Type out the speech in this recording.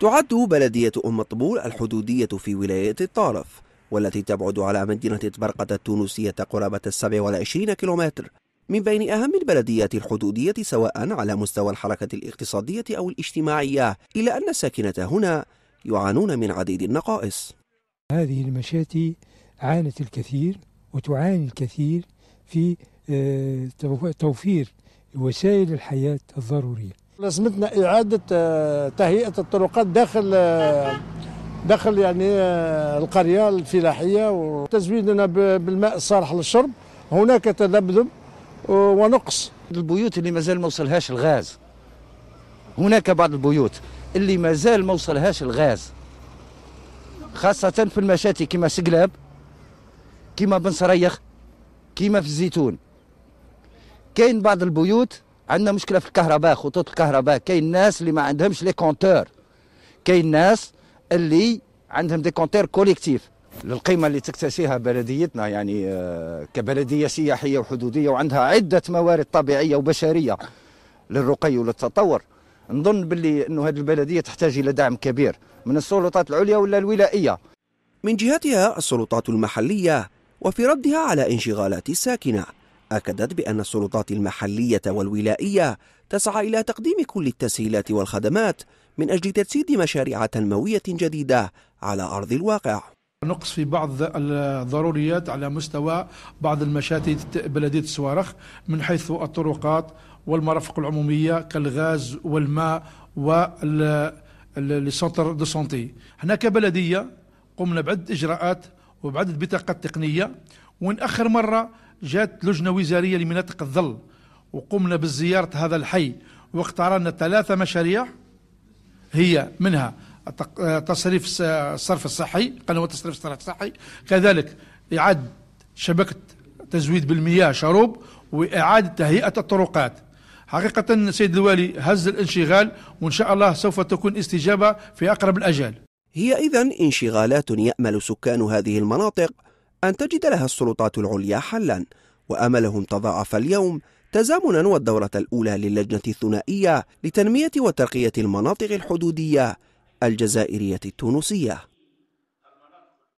تعد بلدية أم الطبول الحدودية في ولاية الطارف، والتي تبعد على مدينة طبرقة التونسية قرابة 27 كيلومتر، من بين أهم البلديات الحدودية سواء على مستوى الحركة الاقتصادية أو الاجتماعية، إلا أن الساكنة هنا يعانون من عديد النقائص. هذه المشاتي عانت الكثير وتعاني الكثير في توفير وسائل الحياة الضرورية. لازمتنا إعادة تهيئة الطرقات داخل يعني القرية الفلاحية، وتزويدنا بالماء الصالح للشرب. هناك تذبذب ونقص. البيوت اللي مازال ما وصلهاش الغاز، هناك بعض البيوت اللي مازال ما وصلهاش الغاز، خاصة في المشاتي كما سقلاب، كما بن سريخ، كما في الزيتون. كاين بعض البيوت عندنا مشكلة في الكهرباء، خطوط الكهرباء. كاين ناس اللي ما عندهمش لي كونتور، كاين ناس اللي عندهم دي كونتور كوليكتيف. القيمة اللي تكتسيها بلديتنا يعني كبلدية سياحية وحدودية وعندها عدة موارد طبيعية وبشرية للرقي وللتطور، نظن باللي انه هذه البلدية تحتاج الى دعم كبير من السلطات العليا ولا الولائية. من جهتها السلطات المحلية، وفي ردها على انشغالات الساكنة، أكدت بأن السلطات المحلية والولائية تسعى إلى تقديم كل التسهيلات والخدمات من أجل تجسيد مشاريع تنموية جديدة على أرض الواقع. نقص في بعض الضروريات على مستوى بعض المشاتي بلدية الصوارخ، من حيث الطرقات والمرافق العمومية كالغاز والماء والسنتر دو سونتي. هنا كبلدية قمنا بعدة إجراءات وبعدة بطاقات تقنية، وإن آخر مرة جات لجنة وزارية لمناطق الظل وقمنا بزيارة هذا الحي واختارنا 3 مشاريع، هي منها تصريف الصرف الصحي، قنوات تصريف الصرف الصحي، كذلك إعادة شبكة تزويد بالمياه شروب، وإعادة تهيئة الطرقات. حقيقة سيد الوالي هز الانشغال، وإن شاء الله سوف تكون استجابة في أقرب الأجال. هي إذن انشغالات يأمل سكان هذه المناطق أن تجد لها السلطات العليا حلا، وأملهم تضاعف اليوم تزامنا والدورة الأولى للجنة الثنائية لتنمية وترقية المناطق الحدودية الجزائرية التونسية.